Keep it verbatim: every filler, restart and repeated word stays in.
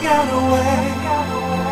got away.